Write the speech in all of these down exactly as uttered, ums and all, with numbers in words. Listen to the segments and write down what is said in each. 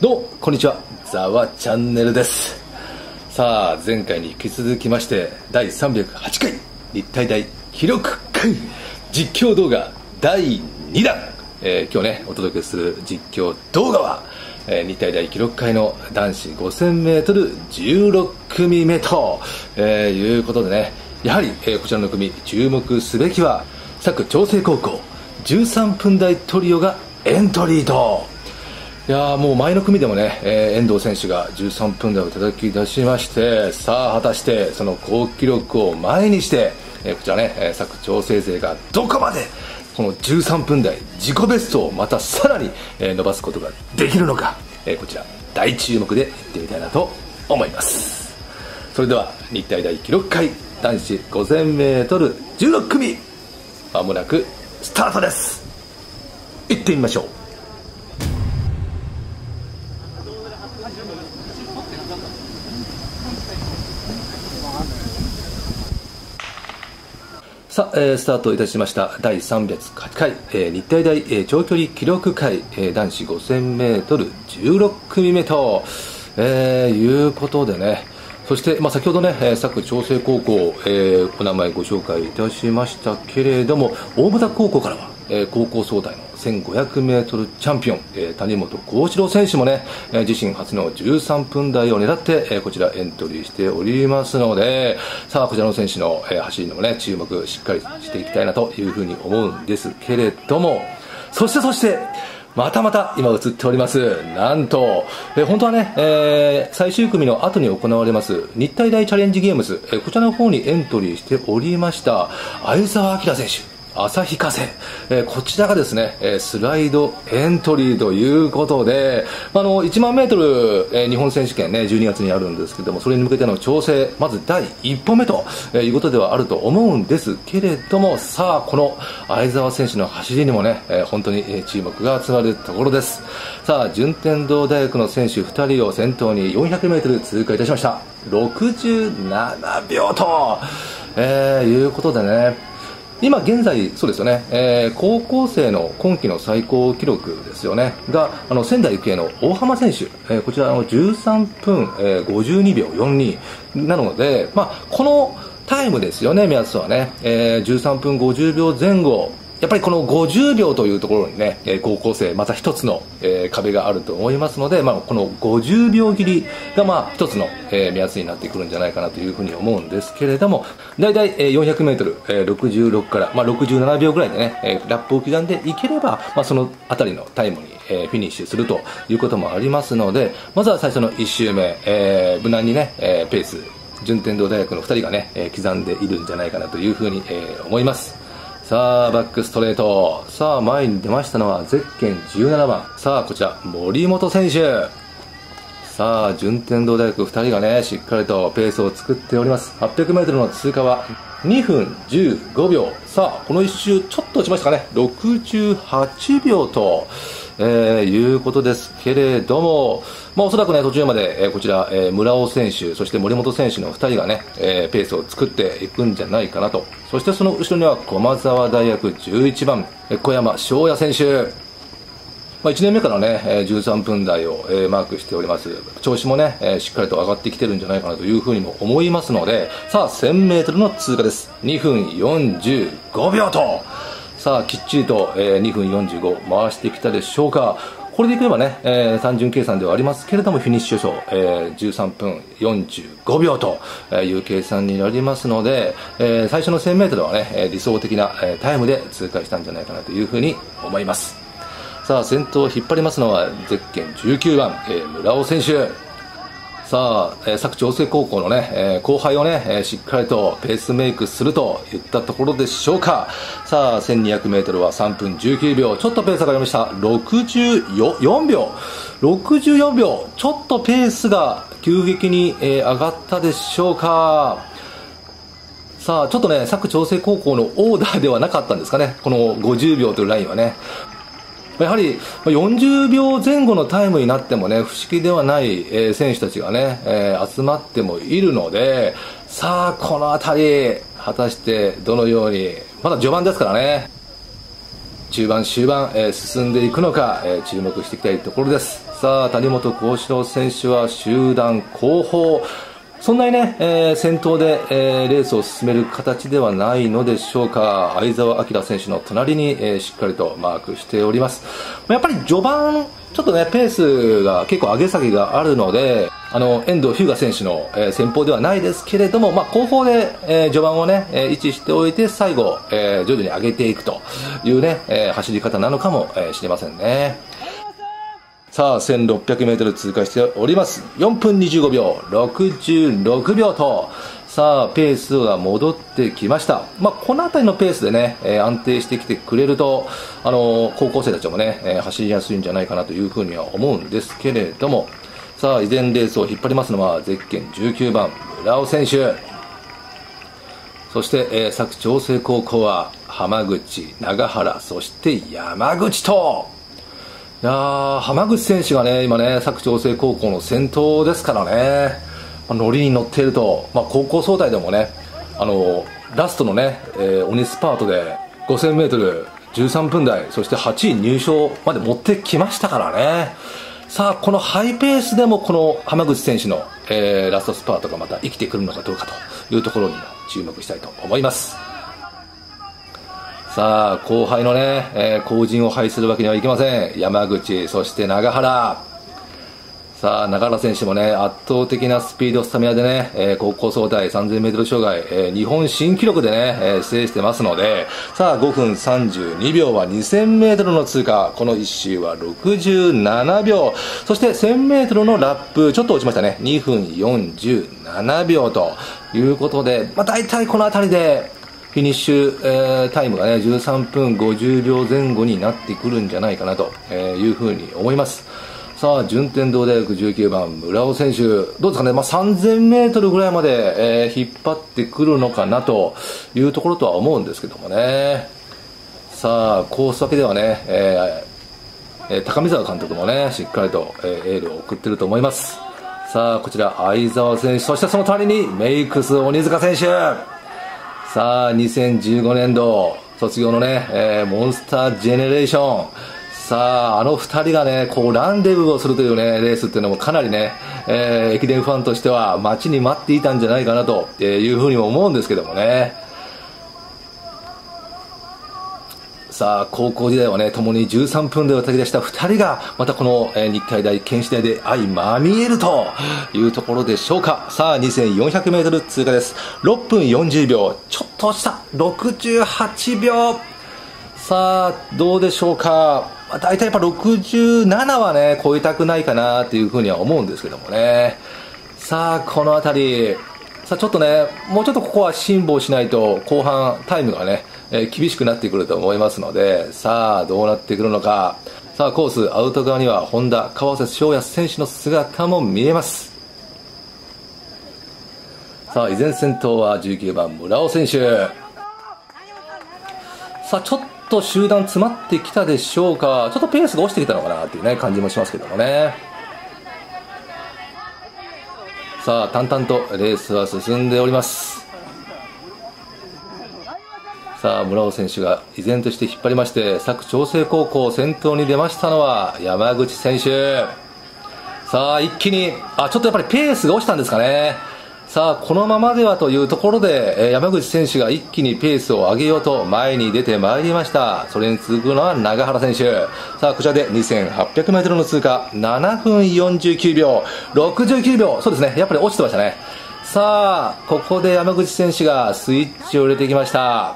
どうもこんにちは、ざわチャンネルです。さあ、前回に引き続きましてだいさんびゃくはちかい立体大記録会実況動画だいにだん、えー、今日ねお届けする実況動画は、えー、日体大記録会の男子 ごせんメートルじゅうろく 組目と、えー、いうことでね、やはり、えー、こちらの組注目すべきは佐久長聖高校じゅうさんぷんだいトリオがエントリーと。いやー、もう前の組でもね、えー、遠藤選手がじゅうさんぷんだいを叩き出しまして、さあ果たしてその好記録を前にして、えー、こちらね、えー、佐久長聖勢がどこまでこのじゅうさんぷんだい自己ベストをまたさらに、えー、伸ばすことができるのか、えー、こちら大注目でいってみたいなと思います。それでは日体大記録会男子 ごせんメートルじゅうろく 組、まもなくスタートです。行ってみましょう。さあ、えー、スタートいたしましただいさんびゃくはちかい、えー、日体大、えー、長距離記録会、えー、男子 ごせんメートルじゅうろく 組目と、えー、いうことでね。そして、まあ、先ほどね、えー、佐久長聖高校、えー、お名前ご紹介いたしましたけれども、大牟田高校からは、えー、高校総体の せんごひゃくメートル チャンピオン、えー、谷本幸四郎選手もね、えー、自身初のじゅうさんぷんだいを狙って、えー、こちらエントリーしておりますので、さあこちらの選手の、えー、走りにもね注目しっかりしていきたいなというふうに思うんですけれども、そしてそしてまたまた今映っておりますなんと、えー、本当はね、えー、最終組の後に行われます日体大チャレンジゲームズ、えー、こちらの方にエントリーしておりました鮎澤明選手、旭化成、えー、こちらがですね、えー、スライドエントリーということで、あのいちまんメートル、えー、日本選手権ねじゅうにがつにあるんですけども、それに向けての調整、まず第一歩目と、えー、いうことではあると思うんですけれども、さあこの相澤選手の走りにもね、えー、本当に注目が集まるところです。さあ、順天堂大学の選手ふたりを先頭に よんひゃくメートル 通過いたしました。ろくじゅうななびょうと、えー、いうことでね、今現在、そうですよね、えー、高校生の今季の最高記録ですよね、があの仙台育英の大浜選手、えー、こちらのじゅうさんぷん、えー、ごじゅうにびょうよんじゅうになので、まあ、このタイムですよね、目安はね、えー、じゅうさんぷんごじゅうびょうぜん後、やっぱりこのごじゅうびょうというところにね、えー、高校生また一つの、えー、壁があると思いますので、まあ、このごじゅうびょう切りがまあ一つの、えー、目安になってくるんじゃないかなというふうに思うんですけれども、だいたい よんひゃくメートル、えー、ろくじゅうろくから、まあ、ろくじゅうななびょうぐらいでね、えー、ラップを刻んでいければ、まあ、そのあたりのタイムに、えー、フィニッシュするということもありますので、まずは最初のいっしゅうめ、えー、無難にね、えー、ペース順天堂大学のふたりがね、えー、刻んでいるんじゃないかなというふうに、えー、思います。さあ、バックストレート、さあ前に出ましたのはゼッケンじゅうななばん、さあこちら森本選手、さあ順天堂大学ふたりがねしっかりとペースを作っております。 はっぴゃくメートル の通過はにふんじゅうごびょう、さあこのいっ周ちょっと落ちましたかね、ろくじゅうはちびょうと、えー、いうことですけれども、まあ、おそらくね途中まで、えー、こちら、えー、村尾選手そして森本選手のふたりがね、えー、ペースを作っていくんじゃないかなと。そしてその後ろには駒澤大学じゅういちばん、小山翔也選手、まあいちねんめからね、じゅうさんぷんだいをマークしております。調子もね、しっかりと上がってきてるんじゃないかなというふうにも思いますので、さあ せんメートル の通過です。にふんよんじゅうごびょうと、さあきっちりとにふんよんじゅうご回してきたでしょうか。これでいけばね、えー、単純計算ではありますけれども、フィニッシュ予想、えー、じゅうさんぷんよんじゅうごびょうという計算になりますので、えー、最初の せんメートル はね、理想的なタイムで通過したんじゃないかなというふうに思います。さあ先頭を引っ張りますのはゼッケンじゅうきゅうばん、えー、村尾選手、さあ、えー、佐久長聖高校の、ねえー、後輩を、ねえー、しっかりとペースメイクするといったところでしょうか。さあ せんにひゃくメートル はさんぷんじゅうきゅうびょう、ちょっとペース上がりました。ろくじゅうよんびょうろくじゅうよんびょう、ちょっとペースが急激に、えー、上がったでしょうか。さあちょっとね佐久長聖高校のオーダーではなかったんですかね、このごじゅうびょうというラインはね。やはりよんじゅうびょうぜん後のタイムになってもね不思議ではない選手たちがね集まってもいるので、さあこの辺り果たしてどのように、まだ序盤ですからね、中盤終盤進んでいくのか注目していきたいところです。さあ谷本浩一郎選手は集団後方、そんなにね、えー、先頭で、えー、レースを進める形ではないのでしょうか。相澤晃選手の隣に、えー、しっかりとマークしております。やっぱり序盤ちょっとねペースが結構上げ下げがあるので、あの遠藤日向選手の、えー、先方ではないですけれども、まあ、後方で、えー、序盤をね、えー、位置しておいて最後、えー、徐々に上げていくというね、えー、走り方なのかも、えー、しれませんね。さあ せんろっぴゃくメートル 通過しております。よんぷんにじゅうごびょう、ろくじゅうろくびょうと、さあペースが戻ってきました。まあ、この辺りのペースでね、えー、安定してきてくれると、あのー、高校生たちもね、えー、走りやすいんじゃないかなというふうには思うんですけれども、さあ依然レースを引っ張りますのはゼッケンじゅうきゅうばん村尾選手、そして、えー、佐久長聖高校は浜口、永原、そして山口と、いやー浜口選手がね今ね佐久長聖高校の先頭ですからね、まあ、乗りに乗っていると、まあ、高校総体でもね、あのー、ラストのね、えー、鬼スパートで ごせんメートルじゅうさんぷんだい、そしてはちい入賞まで持ってきましたからね。さあこのハイペースでもこの浜口選手の、えー、ラストスパートがまた生きてくるのかどうかというところに注目したいと思います。さあ後輩のね、えー、後陣を拝するわけにはいきません。山口、そして永原、さあ永原選手もね圧倒的なスピード、スタミナでね、えー、高校総体 さんぜんメートル 障害、えー、日本新記録でね、えー、制してますので、さあごふんさんじゅうにびょうは にせんメートル の通過、このいっ周はろくじゅうななびょう、そして せんメートル のラップちょっと落ちましたね、にふんよんじゅうななびょうということで、まあ、大体この辺りでフィニッシュ、えー、タイムがねじゅうさんぷんごじゅうびょう前後になってくるんじゃないかなというふうに思います。さあ順天堂大学じゅうきゅうばん村尾選手どうですかね、まあ、さんぜんメートル ぐらいまで、えー、引っ張ってくるのかなというところとは思うんですけどもね。さあコース分けではね、えー、高見沢監督もねしっかりと、えー、エールを送ってると思います。さあこちら相澤選手、そしてその隣にメイクス鬼塚選手、さあにせんじゅうごねんど卒業のね、えー、モンスタージェネレーション、さああのふたりがねこうランデブーをするというねレースっていうのもかなりね、えー、駅伝ファンとしては待ちに待っていたんじゃないかなというふうにも思うんですけどもね。さあ高校時代はね共にじゅうさんぷんで渡り出したふたりがまたこの、えー、日体大県市大で相まみえるというところでしょうか。さあ にせんよんひゃくメートル 通過です。ろっぷんよんじゅうびょう、ちょっとしたろくじゅうはちびょう、さあどうでしょうか、まあ、大体やっぱろくじゅうななはね超えたくないかなというふうには思うんですけどもね。さあこの辺り、さあちょっとねもうちょっとここは辛抱しないと後半タイムがねえー、厳しくなってくると思いますので、さあどうなってくるのか。さあコースアウト側には本田、川瀬翔也選手の姿も見えます。さあ依然先頭はじゅうきゅうばん村尾選手、さあちょっと集団詰まってきたでしょうか、ちょっとペースが落ちてきたのかなという、ね、感じもしますけどもね。さあ淡々とレースは進んでおります。さあ村尾選手が依然として引っ張りまして、佐久長聖高校先頭に出ましたのは山口選手、さあ一気にあちょっとやっぱりペースが落ちたんですかね。さあこのままではというところで山口選手が一気にペースを上げようと前に出てまいりました。それに続くのは永原選手、さあこちらで にせんはっぴゃくメートル の通過、ななふんよんじゅうきゅうびょう、ろくじゅうきゅうびょう、そうですねやっぱり落ちてましたね。さあここで山口選手がスイッチを入れてきました。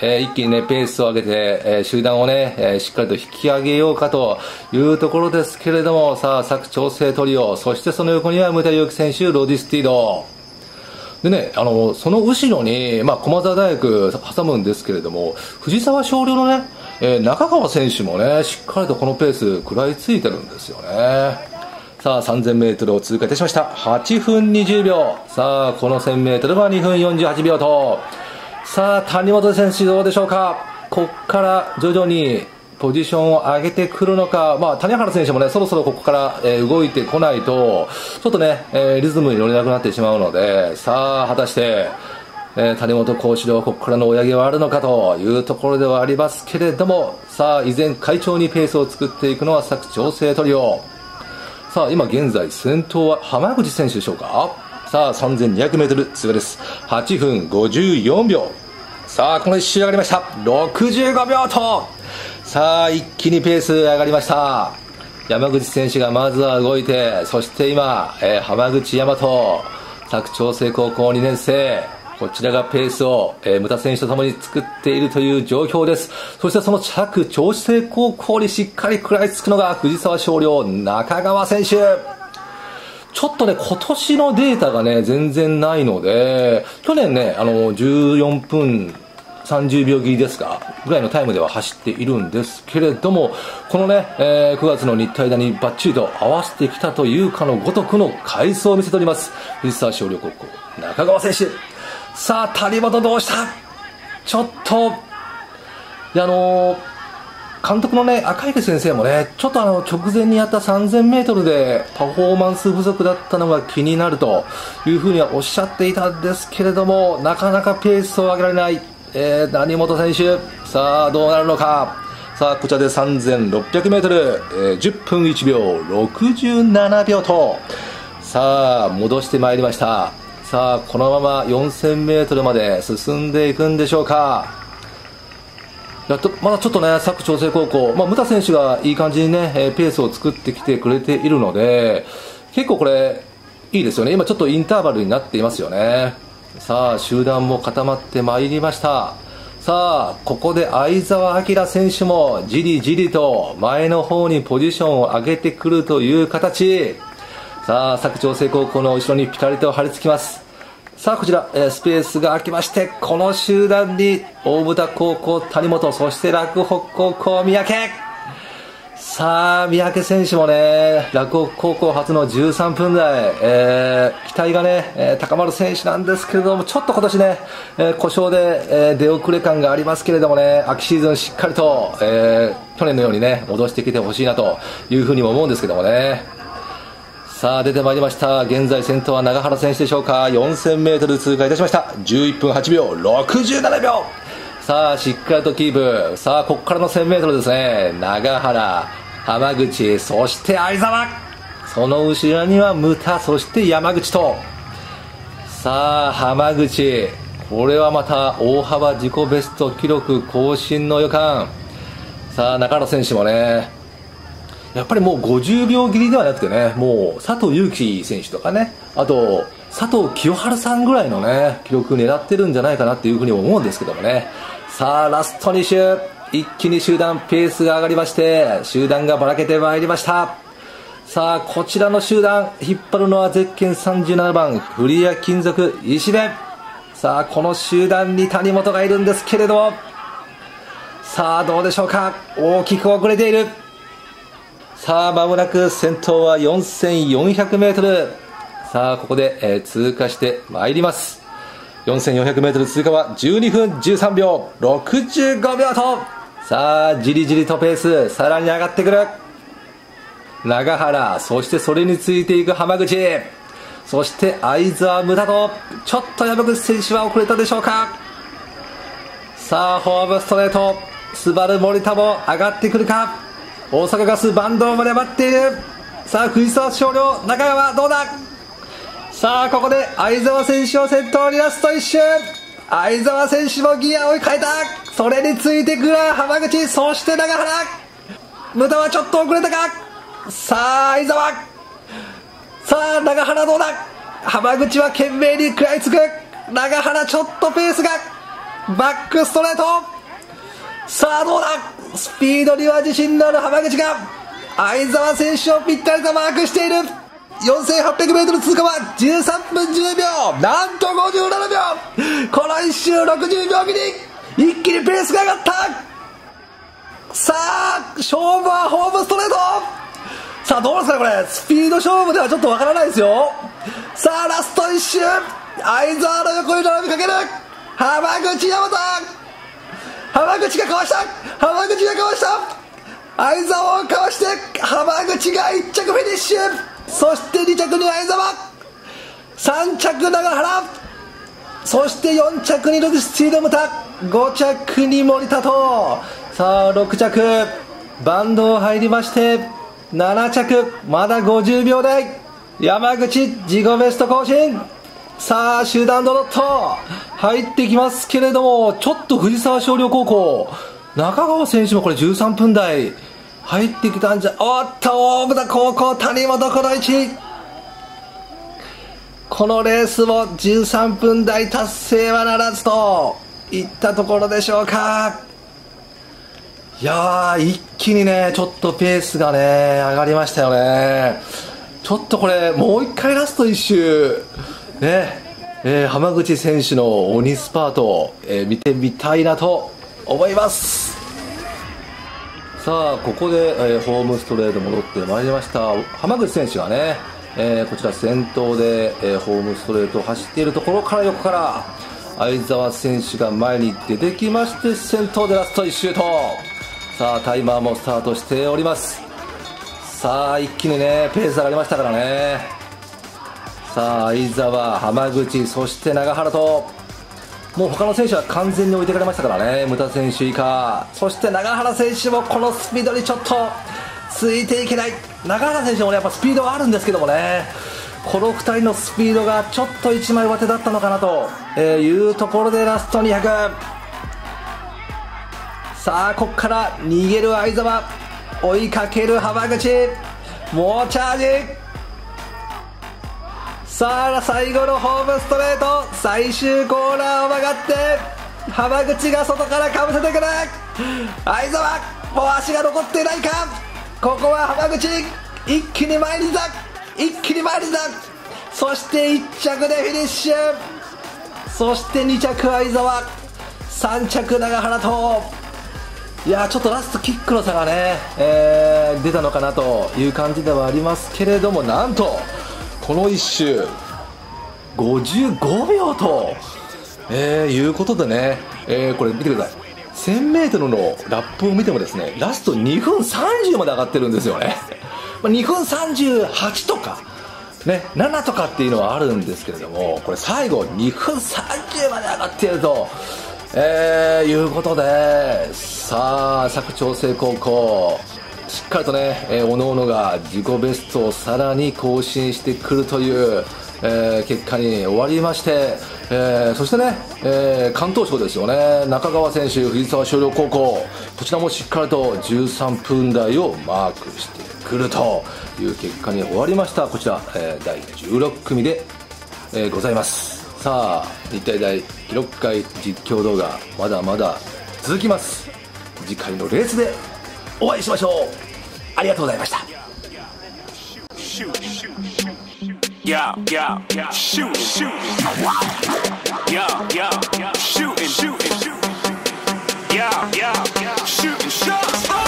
えー、一気に、ね、ペースを上げて、えー、集団を、ねえー、しっかりと引き上げようかというところですけれども、さあ佐久長聖トリオ、そしてその横には牟田祐樹選手、ロディスティードで、ね、あのその後ろに、まあ、駒澤大学挟むんですけれども、藤沢翔陵の、ねえー、中川選手も、ね、しっかりとこのペース食らいついてるんですよね。さあ さんぜんメートル を通過いたしました。はちふんにじゅうびょう、さあこの せんメートル はにふんよんじゅうはちびょうと、さあ谷本選手どうでしょうか、ここから徐々にポジションを上げてくるのか、まあ、谷原選手もねそろそろここから、えー、動いてこないとちょっとね、えー、リズムに乗れなくなってしまうので、さあ果たして、えー、谷本浩一郎ここからの追い上げはあるのかというところではありますけれども、さあ依然快調にペースを作っていくのは佐久長聖トリオ、さあ今現在先頭は浜口選手でしょうか。さあ さんぜんにひゃくメートル 通過です。はちふんごじゅうよんびょう。さあこのいっ周上がりました。ろくじゅうごびょうと、さあ一気にペース上がりました。山口選手がまずは動いて、そして今、えー、浜口大和、佐久長聖高校にねんせい、こちらがペースを、えー、牟田選手とともに作っているという状況です。そしてその佐久長聖高校にしっかり食らいつくのが藤沢翔陵、中川選手。ちょっとね、今年のデータがね、全然ないので、去年ね、あの、じゅうよんぷんさんじゅうびょう切りですか、ぐらいのタイムでは走っているんですけれども、このね、えー、くがつの日体大にバッチリと合わせてきたというかのごとくの快走を見せております。藤沢翔陵高校、中川選手。さあ谷本どうした。ちょっとであのー、監督のね赤池先生もねちょっとあの直前にやった さんぜんメートル でパフォーマンス不足だったのが気になるというふうにはおっしゃっていたんですけれども、なかなかペースを上げられない、えー、谷本選手。さあどうなるのか。さあこちらで さんぜんろっぴゃくメートル、えー、じゅっぷんいちびょう、ろくじゅうななびょうと、さあ戻してまいりました。さあこのまま よんせんメートル まで進んでいくんでしょうか。やっとまだちょっとね佐久長聖高校、まあ、牟田選手がいい感じにねペースを作ってきてくれているので、結構これいいですよね。今ちょっとインターバルになっていますよね。さあ集団も固まってまいりました。さあここで相澤晃選手もじりじりと前の方にポジションを上げてくるという形。さあ佐久長聖高校の後ろにピタリと張り付きます。さあこちら、えー、スペースが空きまして、この集団に大牟田高校谷本、そして洛北高校三宅。さあ三宅選手もね洛北高校初のじゅうさんぷんだい、えー、期待がね、えー、高まる選手なんですけれども、ちょっと今年ね、えー、故障で、えー、出遅れ感がありますけれどもね、秋シーズンしっかりと、えー、去年のようにね戻してきてほしいなというふうにも思うんですけどもね。さあ出てまいりました。現在先頭は永原選手でしょうか。 よんせんメートル 通過いたしました。じゅういっぷんはちびょう、ろくじゅうななびょう。さあしっかりとキープ。さあここからの せんメートル ですね。永原、浜口、そして相澤、その後ろには牟田、そして山口と。さあ浜口、これはまた大幅自己ベスト記録更新の予感。さあ中原選手もねやっぱりもうごじゅうびょう切りではなくてね、もう佐藤悠基選手とかね、あと佐藤清春さんぐらいのね記録狙ってるんじゃないかなっていうふうに思うんですけどもね。さあラストにしゅう、一気に集団ペースが上がりまして、集団がばらけてまいりました。さあこちらの集団引っ張るのはゼッケンさんじゅうななばん、古谷金属石部。さあこの集団に谷本がいるんですけれども、さあどうでしょうか。大きく遅れている。さあまもなく先頭は よんせんよんひゃくメートル。 さあここで、えー、通過してまいります。 よんせんよんひゃくメートル 通過はじゅうにふんじゅうさんびょう、ろくじゅうごびょうと、さあじりじりとペースさらに上がってくる永原、そしてそれについていく浜口、そして相澤、牟田と、ちょっと山口選手は遅れたでしょうか。さあフォアブストレート、スバル森田も上がってくるか。大阪ガスバンドまで待っている。さあ藤沢翔陵、中川どうだ。さあここで相澤選手を先頭にラストいっ周、相澤選手もギアを変えた。それについてくる浜口、そして永原、牟田はちょっと遅れたか。さあ相澤、さあ永原どうだ。浜口は懸命に食らいつく。永原ちょっとペースがバックストレート。さあどうだ。スピードには自信のある浜口が相澤選手をぴったりとマークしている。 よんせんはっぴゃくメートル 通過はじゅうさんぷんじゅうびょう、なんとごじゅうななびょう。このいっ周ろくじゅうびょう切り、一気にペースが上がった。さあ勝負はホームストレート。さあどうですかね、これスピード勝負ではちょっとわからないですよ。さあラストいっ周、相澤の横に並びかける浜口大和。浜口がかわした、浜口がかわした、相澤をかわして浜口がいっ着フィニッシュ。そしてにちゃくに相澤、さんちゃく永原、そしてよんちゃくにスピード牟田、ごちゃくに森田と、さあろくちゃくバンドを入りましてなな着、まだごじゅうびょう台、山口自己ベスト更新。さあ集団ドロット入ってきますけれども、ちょっと藤沢翔陵高校中川選手もこれじゅうさんぷん台入ってきたんじゃ、おっと大牟田高校谷本虎一、このレースもじゅうさんぷん台達成はならずといったところでしょうか。いやー、一気にねちょっとペースがね上がりましたよね。ちょっとこれもう一回ラスト一周ね、えー、浜口選手の鬼スパートを、えー、見てみたいなと思います。さあここで、えー、ホームストレート戻ってまいりました。浜口選手がね、えー、こちら先頭で、えー、ホームストレートを走っているところから、横から相澤選手が前に出てきまして、先頭でラストいち周と、さあタイマーもスタートしております。さあ一気にねペース上がりましたからね。さあ相澤、浜口、そして永原と、もう他の選手は完全に置いてかれましたからね。牟田選手以下、そして永原選手もこのスピードにちょっとついていけない。永原選手もねやっぱスピードはあるんですけどもね、このふたりのスピードがちょっといちまい上手だったのかなというところでラストにひゃく。さあここから逃げる相澤、追いかける浜口、猛チャージ。さあ最後のホームストレート、最終コーナーを曲がって浜口が外からかぶせてくる。相澤もう足が残っていないか。ここは浜口一気に前に出た、一気に前に出た。そしていっ着でフィニッシュ、そしてに着相澤、さん着永原と、いやちょっとラストキックの差がね、えー、出たのかなという感じではありますけれども、なんとこのいち周ごじゅうごびょうと、えー、いうことでね、えー、これ見てください。 せんメートル のラップを見てもですね、ラストにふんさんじゅうまで上がってるんですよね。にふんさんじゅうはちとか、ね、ななとかっていうのはあるんですけれども、これ最後にふんさんじゅうまで上がっていると、えー、いうことで、さあ佐久長聖高校しっかりとね、えー、おのおのが自己ベストをさらに更新してくるという、えー、結果に終わりまして、えー、そしてね、えー、関東賞ですよね、中川選手、藤沢翔陵高校、こちらもしっかりとじゅうさんぷん台をマークしてくるという結果に終わりました。こちら、えー、だいじゅうろっくみで、えー、ございます。さあ日体大記録会実況動画、まだまだ続きます。次回のレースでお会いしましょう。ありがとうございました。